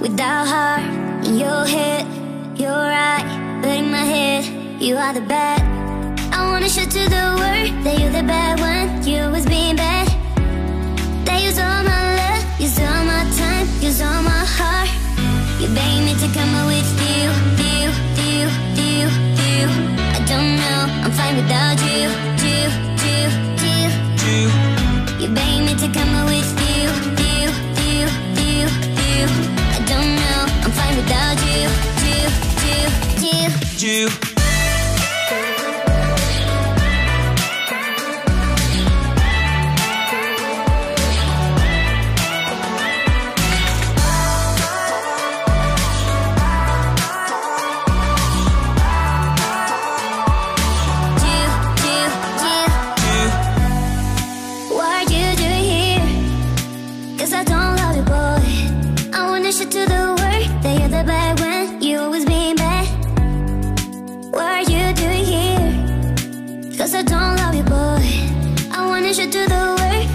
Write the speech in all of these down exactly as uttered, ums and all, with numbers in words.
without heart. In your head, you're right, but in my head, you are the bad. I wanna shout to the world that you're the bad one. You was being bad. They used all my love, used all my time, used all my heart. You begged me to come up with you, you, you, you, you. I don't know, I'm fine without you, you, you, you, you. You begged me to come up with you, you, you, you, you. I don't know, I'm fine without you, you, you, you, you. Cause I don't love you, boy. I wanna show to the world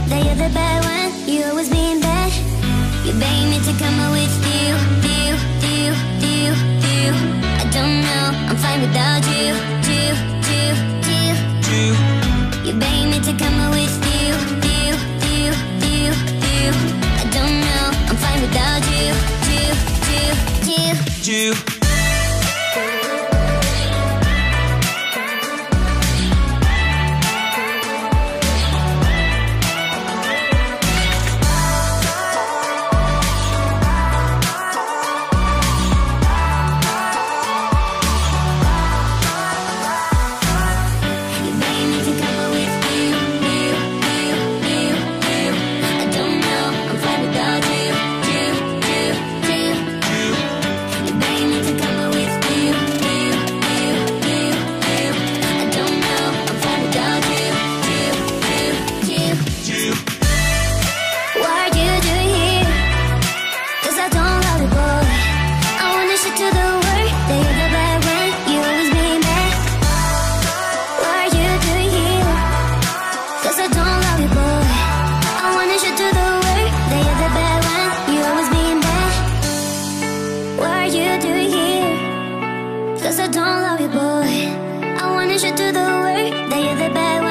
that you're the bad one.